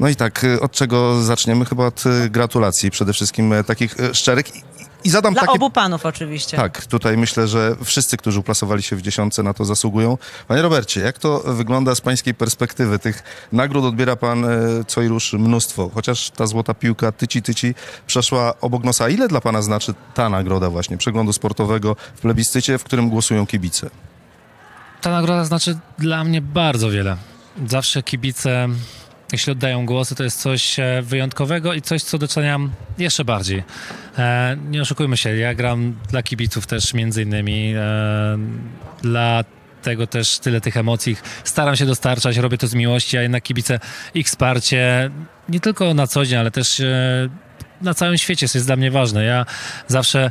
No i tak, od czego zaczniemy? Chyba od gratulacji przede wszystkim takich szczerych. I zadam dla obu panów oczywiście. Tak, tutaj myślę, że wszyscy, którzy uplasowali się w dziesiątce, na to zasługują. Panie Robercie, jak to wygląda z pańskiej perspektywy? Tych nagród odbiera pan co i rusz mnóstwo, chociaż ta złota piłka tyci przeszła obok nosa. Ile dla pana znaczy ta nagroda właśnie Przeglądu Sportowego w plebiscycie, w którym głosują kibice? Ta nagroda znaczy dla mnie bardzo wiele. Zawsze kibice, jeśli oddają głosy, to jest coś wyjątkowego i coś, co doceniam jeszcze bardziej. Nie oszukujmy się, ja gram dla kibiców też między innymi, dlatego też tyle tych emocji staram się dostarczać, robię to z miłości, a jednak kibice, ich wsparcie, nie tylko na co dzień, ale też na całym świecie, co jest dla mnie ważne. Ja zawsze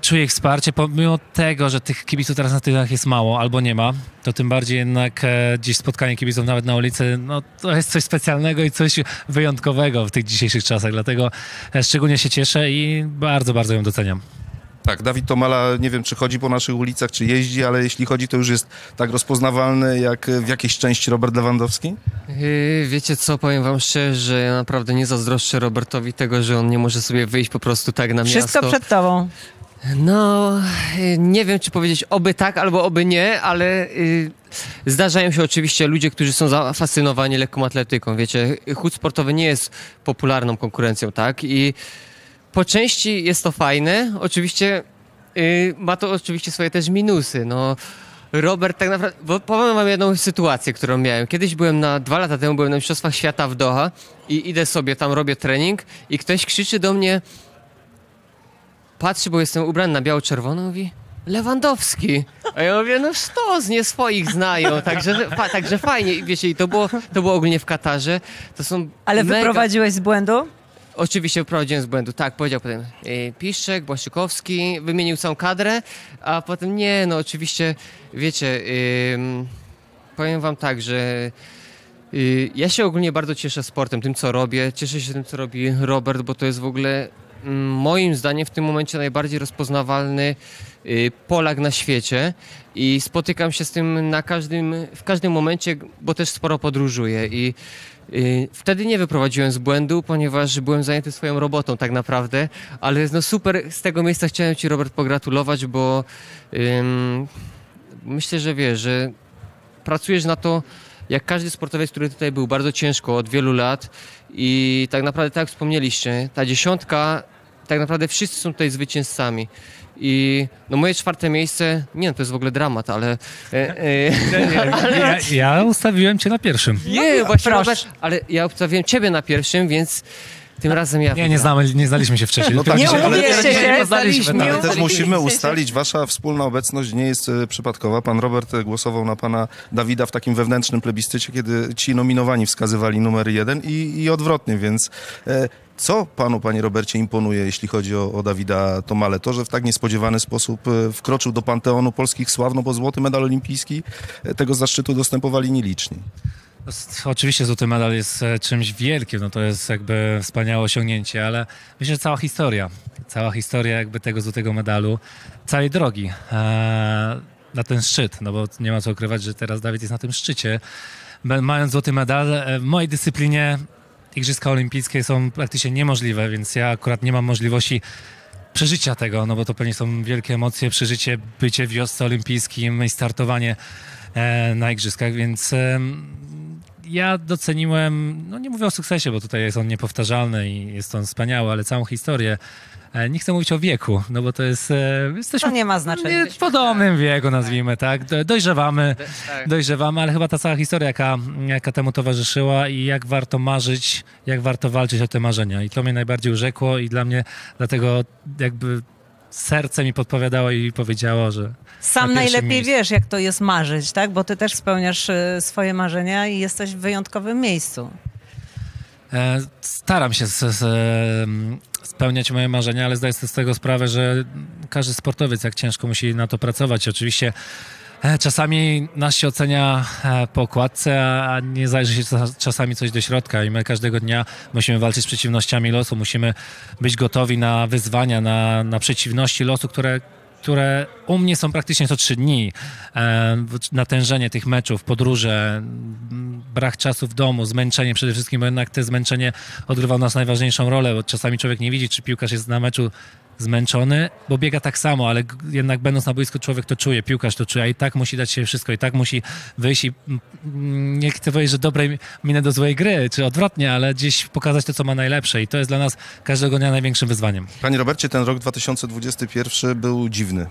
czuję ich wsparcie, pomimo tego, że tych kibiców teraz na trybunach jest mało albo nie ma, to tym bardziej jednak dziś spotkanie kibiców nawet na ulicy, no to jest coś specjalnego i coś wyjątkowego w tych dzisiejszych czasach, dlatego szczególnie się cieszę i bardzo, bardzo ją doceniam. Tak, Dawid Tomala, nie wiem, czy chodzi po naszych ulicach, czy jeździ, ale jeśli chodzi, to już jest tak rozpoznawalny, jak w jakiejś części Robert Lewandowski? Wiecie co, powiem wam szczerze, że ja naprawdę nie zazdroszczę Robertowi tego, że on nie może sobie wyjść po prostu tak na miasto. Wszystko przed tobą. No, nie wiem, czy powiedzieć oby tak, albo oby nie, ale zdarzają się oczywiście ludzie, którzy są zafascynowani lekką atletyką, wiecie. Chód sportowy nie jest popularną konkurencją, tak? I po części jest to fajne, oczywiście ma to oczywiście swoje też minusy, no. Robert tak naprawdę, bo powiem wam jedną sytuację, którą miałem. Kiedyś byłem dwa lata temu byłem na Mistrzostwach Świata w Doha i idę sobie, tam robię trening i ktoś krzyczy do mnie, patrzy, bo jestem ubrany na biało-czerwono, mówi Lewandowski. A ja mówię, no sztos, nie swoich znają, także fajnie. I wiecie, i to było ogólnie w Katarze. To są ale mega... wyprowadziłeś z błędu? Oczywiście wyprowadziłem z błędu, tak, powiedział potem Piszczek, Błaszczykowski, wymienił całą kadrę, a potem nie, no oczywiście, wiecie, powiem wam tak, że ja się ogólnie bardzo cieszę sportem, tym co robię, cieszę się tym co robi Robert, bo to jest w ogóle moim zdaniem w tym momencie najbardziej rozpoznawalny Polak na świecie i spotykam się z tym w każdym momencie, bo też sporo podróżuję i wtedy nie wyprowadziłem z błędu, ponieważ byłem zajęty swoją robotą tak naprawdę, ale no super, z tego miejsca chciałem ci Robert pogratulować, bo myślę, że wiesz, że pracujesz na to jak każdy sportowiec, który tutaj był, bardzo ciężko od wielu lat i tak naprawdę tak jak wspomnieliście, ta dziesiątka, tak naprawdę wszyscy są tutaj zwycięzcami. I no moje czwarte miejsce, nie no, to jest w ogóle dramat, ale... Ja ustawiłem cię na pierwszym. Nie, właśnie, ale ja ustawiłem ciebie na pierwszym, więc... Tym razem ja. Nie znaliśmy się wcześniej. No tak, nie umieliście się, ale też musimy ustalić, wasza wspólna obecność nie jest przypadkowa. Pan Robert głosował na pana Dawida w takim wewnętrznym plebiscycie, kiedy ci nominowani wskazywali numer 1 i odwrotnie, więc co panu, panie Robercie, imponuje, jeśli chodzi o Dawida Tomalę? To, że w tak niespodziewany sposób wkroczył do panteonu polskich sław, no bo złoty medal olimpijski, tego zaszczytu dostępowali nieliczni. Oczywiście złoty medal jest czymś wielkim, no to jest jakby wspaniałe osiągnięcie, ale myślę, że cała historia jakby tego złotego medalu, całej drogi na ten szczyt, no bo nie ma co ukrywać, że teraz Dawid jest na tym szczycie. Mając złoty medal, w mojej dyscyplinie Igrzyska Olimpijskie są praktycznie niemożliwe, więc ja akurat nie mam możliwości przeżycia tego, no bo to pewnie są wielkie emocje, przeżycie, bycie w wiosce olimpijskim i startowanie na Igrzyskach, więc... Ja doceniłem, no nie mówię o sukcesie, bo tutaj jest on niepowtarzalny i jest on wspaniały, ale całą historię. Nie chcę mówić o wieku, no bo to jest... Jesteśmy, to nie ma znaczenia. W podobnym wieku, nazwijmy, tak? Dojrzewamy, ale chyba ta cała historia, jaka temu towarzyszyła i jak warto marzyć, jak warto walczyć o te marzenia. I to mnie najbardziej urzekło i dla mnie, dlatego jakby... Serce mi podpowiadało i powiedziało, że... Sam najlepiej wiesz, jak to jest marzyć, tak? Bo ty też spełniasz swoje marzenia i jesteś w wyjątkowym miejscu. Staram się spełniać moje marzenia, ale zdaję sobie z tego sprawę, że każdy sportowiec jak ciężko musi na to pracować. Oczywiście czasami nas się ocenia po okładce, a nie zajrzy się czasami coś do środka i my każdego dnia musimy walczyć z przeciwnościami losu, musimy być gotowi na wyzwania, na przeciwności losu, które które u mnie są praktycznie co 3 dni. Natężenie tych meczów, podróże, brak czasu w domu, zmęczenie przede wszystkim, bo jednak to zmęczenie odgrywa u nas najważniejszą rolę, bo czasami człowiek nie widzi, czy piłkarz jest na meczu zmęczony, bo biega tak samo, ale jednak będąc na boisku człowiek to czuje, piłkarz to czuje, a i tak musi dać się wszystko, i tak musi wyjść i nie chcę powiedzieć, że dobrej minę do złej gry, czy odwrotnie, ale gdzieś pokazać to, co ma najlepsze, i to jest dla nas każdego dnia największym wyzwaniem. Panie Robercie, ten rok 2021 był dziwny,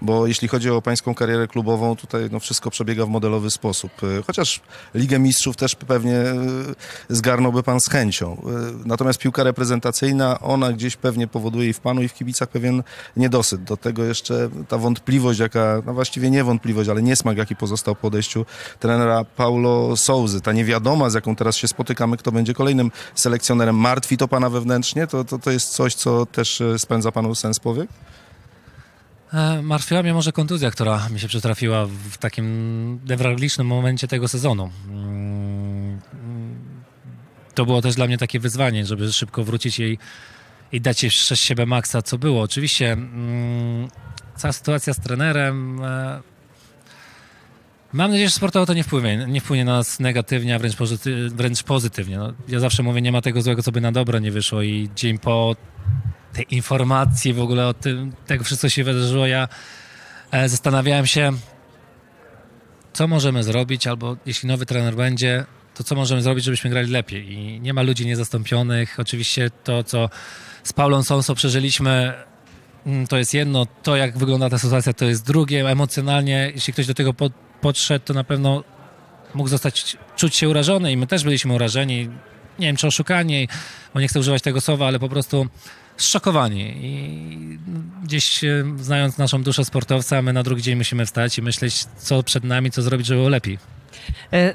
bo jeśli chodzi o pańską karierę klubową, tutaj no, wszystko przebiega w modelowy sposób, chociaż Ligę Mistrzów też pewnie zgarnąłby pan z chęcią, natomiast piłka reprezentacyjna, ona gdzieś pewnie powoduje i w panu, i w kibicach pewien niedosyt. Do tego jeszcze ta wątpliwość, jaka, no właściwie nie wątpliwość, ale niesmak, jaki pozostał po odejściu trenera Paulo Sousy. Ta niewiadoma, z jaką teraz się spotykamy, kto będzie kolejnym selekcjonerem. Martwi to pana wewnętrznie? To jest coś, co też spędza panu sens powiek? Martwiła mnie może kontuzja, która mi się przytrafiła w takim newralgicznym momencie tego sezonu. To było też dla mnie takie wyzwanie, żeby szybko wrócić jej i dać jeszcze z siebie maksa, co było. Oczywiście cała sytuacja z trenerem, mam nadzieję, że sportowo to nie wpłynie na nas negatywnie, a wręcz pozytywnie. No, ja zawsze mówię, nie ma tego złego, co by na dobre nie wyszło, i dzień po tej informacji w ogóle o tym, tego wszystko się wydarzyło, ja zastanawiałem się, co możemy zrobić, albo jeśli nowy trener będzie, to co możemy zrobić, żebyśmy grali lepiej. I nie ma ludzi niezastąpionych. Oczywiście to, co z Paulą Sousą przeżyliśmy, to jest jedno. To, jak wygląda ta sytuacja, to jest drugie. Emocjonalnie, jeśli ktoś do tego podszedł, to na pewno mógł czuć się urażony, i my też byliśmy urażeni. Nie wiem, czy oszukani, bo nie chcę używać tego słowa, ale po prostu zszokowani. I gdzieś, znając naszą duszę sportowca, my na drugi dzień musimy wstać i myśleć, co przed nami, co zrobić, żeby było lepiej.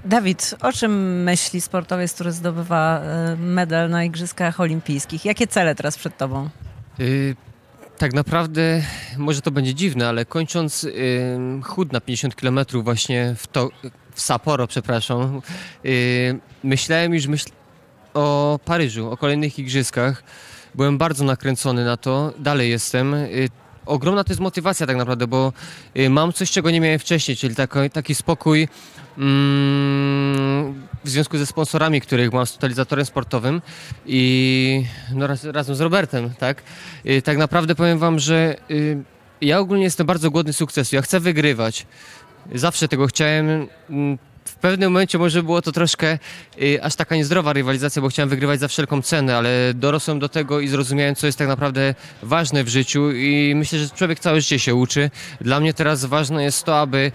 Dawid, o czym myśli sportowiec, który zdobywa medal na Igrzyskach Olimpijskich? Jakie cele teraz przed tobą? Tak naprawdę, może to będzie dziwne, ale kończąc chód na 50 km właśnie w Sapporo, przepraszam, myślałem już o Paryżu, o kolejnych Igrzyskach. Byłem bardzo nakręcony na to, dalej jestem. Ogromna to jest motywacja tak naprawdę, bo mam coś, czego nie miałem wcześniej, czyli taki spokój w związku ze sponsorami, których mam, z totalizatorem sportowym i no, razem z Robertem, tak? Tak naprawdę powiem wam, że ja ogólnie jestem bardzo głodny sukcesu, ja chcę wygrywać, zawsze tego chciałem. W pewnym momencie może było to troszkę aż taka niezdrowa rywalizacja, bo chciałem wygrywać za wszelką cenę, ale dorosłem do tego i zrozumiałem, co jest tak naprawdę ważne w życiu, i myślę, że człowiek całe życie się uczy. Dla mnie teraz ważne jest to, aby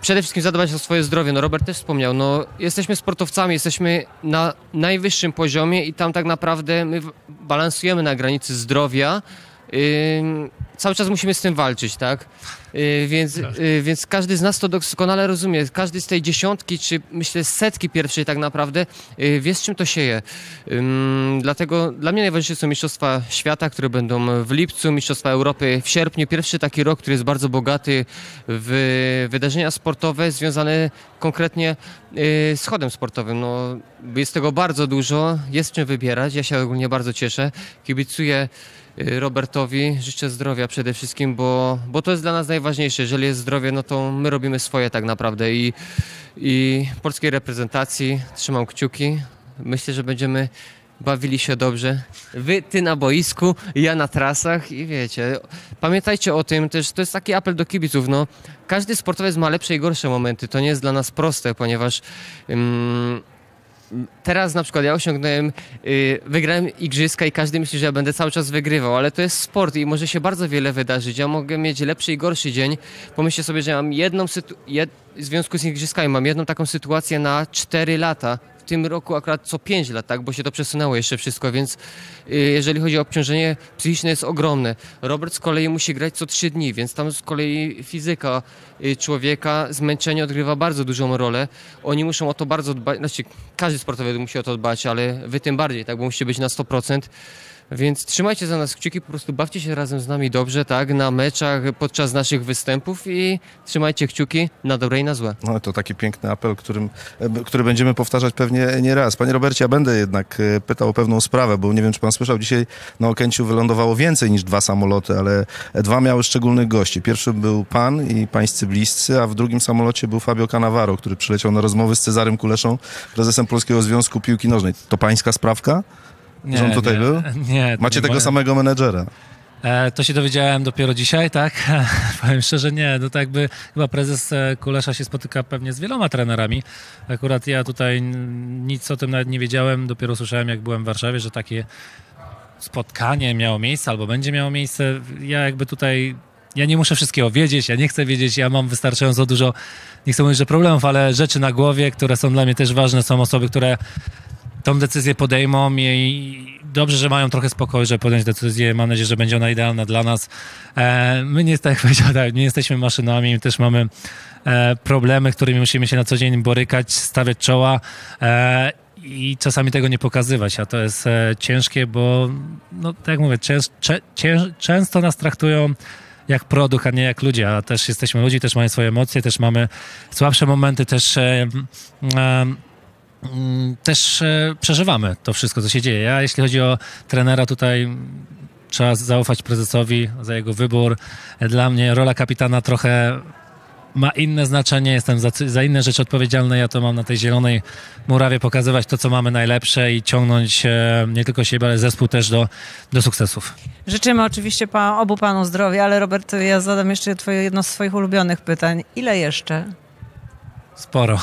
przede wszystkim zadbać o swoje zdrowie. No, Robert też wspomniał, no, jesteśmy sportowcami, jesteśmy na najwyższym poziomie i tam tak naprawdę my balansujemy na granicy zdrowia. Cały czas musimy z tym walczyć, tak? Więc każdy z nas to doskonale rozumie. Każdy z tej dziesiątki, czy myślę setki pierwszej tak naprawdę, wie, z czym to sieje. Dlatego dla mnie najważniejsze są Mistrzostwa Świata, które będą w lipcu, Mistrzostwa Europy w sierpniu. Pierwszy taki rok, który jest bardzo bogaty w wydarzenia sportowe związane konkretnie z chodem sportowym. No, jest tego bardzo dużo, jest czym wybierać. Ja się ogólnie bardzo cieszę. Kibicuję Robertowi, życzę zdrowia przede wszystkim, bo to jest dla nas najważniejsze. Jeżeli jest zdrowie, no to my robimy swoje tak naprawdę, i polskiej reprezentacji trzymam kciuki. Myślę, że będziemy bawili się dobrze. Ty na boisku, ja na trasach, i wiecie, pamiętajcie o tym też, to jest taki apel do kibiców, no, każdy sportowiec ma lepsze i gorsze momenty, to nie jest dla nas proste, ponieważ teraz na przykład ja osiągnąłem, wygrałem igrzyska i każdy myśli, że ja będę cały czas wygrywał, ale to jest sport i może się bardzo wiele wydarzyć. Ja mogę mieć lepszy i gorszy dzień. Pomyślcie sobie, że mam w związku z igrzyskami mam jedną taką sytuację na 4 lata. W tym roku akurat co 5 lat, tak? Bo się to przesunęło jeszcze wszystko, więc jeżeli chodzi o obciążenie psychiczne, jest ogromne. Robert z kolei musi grać co 3 dni, więc tam z kolei fizyka człowieka, zmęczenie odgrywa bardzo dużą rolę. Oni muszą o to bardzo dbać, znaczy każdy sportowiec musi o to dbać, ale wy tym bardziej, tak? Bo musicie być na 100%. Więc trzymajcie za nas kciuki, po prostu bawcie się razem z nami dobrze, tak, na meczach, podczas naszych występów i trzymajcie kciuki na dobre i na złe. No to taki piękny apel, który będziemy powtarzać pewnie nieraz. Panie Robercie, ja będę jednak pytał o pewną sprawę, bo nie wiem, czy pan słyszał, dzisiaj na Okęciu wylądowało więcej niż 2 samoloty, ale 2 miały szczególnych gości. Pierwszy był pan i pańscy bliscy, a w drugim samolocie był Fabio Cannavaro, który przyleciał na rozmowy z Cezarym Kuleszą, prezesem Polskiego Związku Piłki Nożnej. To pańska sprawka? Nie, że on tutaj był? Nie. Macie tego samego menedżera. To się dowiedziałem dopiero dzisiaj, tak? Powiem szczerze, nie. No tak jakby chyba prezes Kulesza się spotyka pewnie z wieloma trenerami. Akurat ja tutaj nic o tym nawet nie wiedziałem. Dopiero słyszałem, jak byłem w Warszawie, że takie spotkanie miało miejsce albo będzie miało miejsce. Ja jakby tutaj... Ja nie muszę wszystkiego wiedzieć, ja nie chcę wiedzieć, ja mam wystarczająco dużo, nie chcę mówić, że problemów, ale rzeczy na głowie, które są dla mnie też ważne, są osoby, które tą decyzję podejmą i dobrze, że mają trochę spokoju, żeby podjąć decyzję. Mam nadzieję, że będzie ona idealna dla nas. My nie, tak jak powiedziałem, nie jesteśmy maszynami, my też mamy problemy, którymi musimy się na co dzień borykać, stawiać czoła i czasami tego nie pokazywać, a to jest ciężkie, bo no, tak jak mówię, często nas traktują jak produkt, a nie jak ludzie, a też jesteśmy ludzi, też mamy swoje emocje, też mamy słabsze momenty, też przeżywamy to wszystko, co się dzieje. A jeśli chodzi o trenera, tutaj trzeba zaufać prezesowi za jego wybór. Dla mnie rola kapitana trochę ma inne znaczenie, jestem za inne rzeczy odpowiedzialny, ja to mam na tej zielonej murawie pokazywać to, co mamy najlepsze i ciągnąć nie tylko siebie, ale zespół też do sukcesów. Życzymy oczywiście obu panu zdrowia, ale Robert, ja zadam jeszcze jedno z swoich ulubionych pytań. Ile jeszcze? Sporo.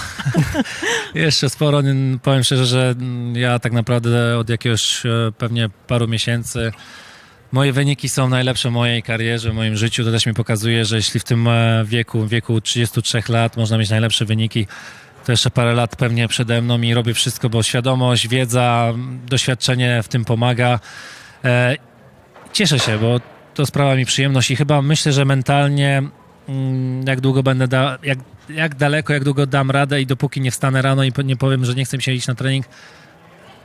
Jeszcze sporo. Powiem szczerze, że ja tak naprawdę od jakiegoś pewnie paru miesięcy moje wyniki są najlepsze w mojej karierze, w moim życiu. To też mi pokazuje, że jeśli w tym wieku 33 lat można mieć najlepsze wyniki, to jeszcze parę lat pewnie przede mną i robię wszystko, bo świadomość, wiedza, doświadczenie w tym pomaga. Cieszę się, bo to sprawia mi przyjemność i chyba myślę, że mentalnie jak długo dam radę i dopóki nie wstanę rano i nie powiem, że nie chcę się iść na trening,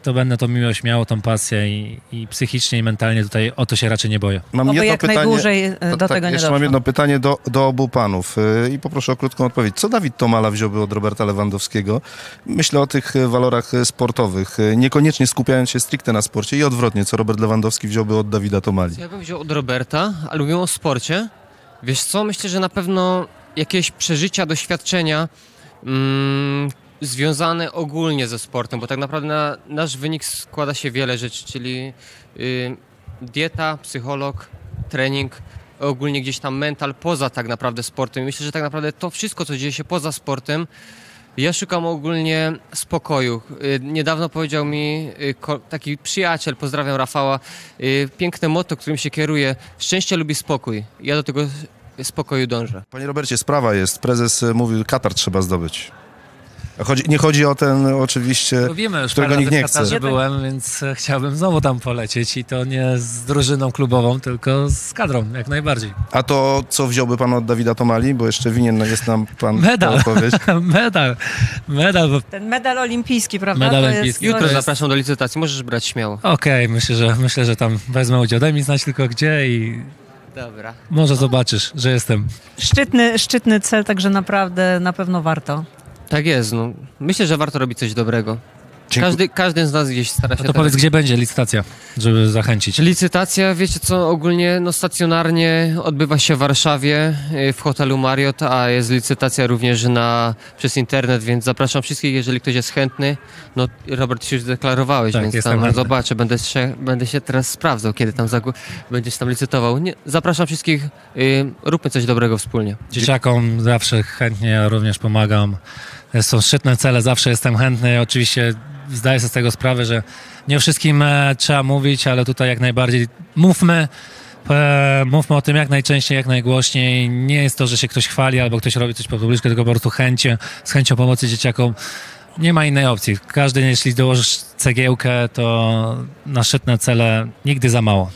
to będę tą miłość miał, tą pasję i psychicznie, i mentalnie tutaj o to się raczej nie boję. Mam jedno jak pytanie, najdłużej do tego nie jeszcze doszło. Mam jedno pytanie do obu panów i poproszę o krótką odpowiedź. Co Dawid Tomala wziąłby od Roberta Lewandowskiego? Myślę o tych walorach sportowych, niekoniecznie skupiając się stricte na sporcie i odwrotnie, co Robert Lewandowski wziąłby od Dawida Tomali? Ja bym wziął od Roberta, ale mówię o sporcie. Wiesz co, myślę, że na pewno jakieś przeżycia, doświadczenia związane ogólnie ze sportem, bo tak naprawdę na nasz wynik składa się wiele rzeczy, czyli dieta, psycholog, trening, ogólnie gdzieś tam mental poza tak naprawdę sportem. I myślę, że tak naprawdę to wszystko, co dzieje się poza sportem, ja szukam ogólnie spokoju. Niedawno powiedział mi taki przyjaciel, pozdrawiam Rafała, piękne motto, którym się kieruję: szczęście lubi spokój. Ja do tego spokoju dążę. Panie Robercie, sprawa jest. Prezes mówił, Katar trzeba zdobyć. Nie chodzi o ten oczywiście, no wiemy, już którego nikt nie chce. Katarze byłem, więc chciałbym znowu tam polecieć i to nie z drużyną klubową, tylko z kadrą, jak najbardziej. A to co wziąłby pan od Dawida Tomali? Bo jeszcze winien jest nam pan medal. Medal. Ten medal olimpijski, prawda? Medal olimpijski. Jutro zapraszam do licytacji, możesz brać śmiało. Okej, myślę, że tam wezmę udział. Daj mi znać tylko gdzie i... Dobra. Może zobaczysz, że jestem. Szczytny cel, także naprawdę na pewno warto. Tak jest, no. Myślę, że warto robić coś dobrego. Każdy z nas gdzieś stara się... No to powiedz, gdzie będzie licytacja, żeby zachęcić. Licytacja, wiecie co, ogólnie no, stacjonarnie odbywa się w Warszawie, w hotelu Marriott, a jest licytacja również przez internet, więc zapraszam wszystkich, jeżeli ktoś jest chętny. No, Robert, się już deklarowałeś, tak, więc tam zobaczę, będę się teraz sprawdzał, kiedy tam będziesz tam licytował. Nie, zapraszam wszystkich, róbmy coś dobrego wspólnie. Dzieciakom zawsze chętnie, ja również pomagam. Są szczytne cele, zawsze jestem chętny, oczywiście zdaję sobie z tego sprawę, że nie o wszystkim trzeba mówić, ale tutaj jak najbardziej mówmy o tym jak najczęściej, jak najgłośniej. Nie jest to, że się ktoś chwali albo ktoś robi coś po publiczkę, tylko po prostu z chęcią pomocy dzieciakom. Nie ma innej opcji. Każdy, jeśli dołożysz cegiełkę, to na szczytne cele nigdy za mało.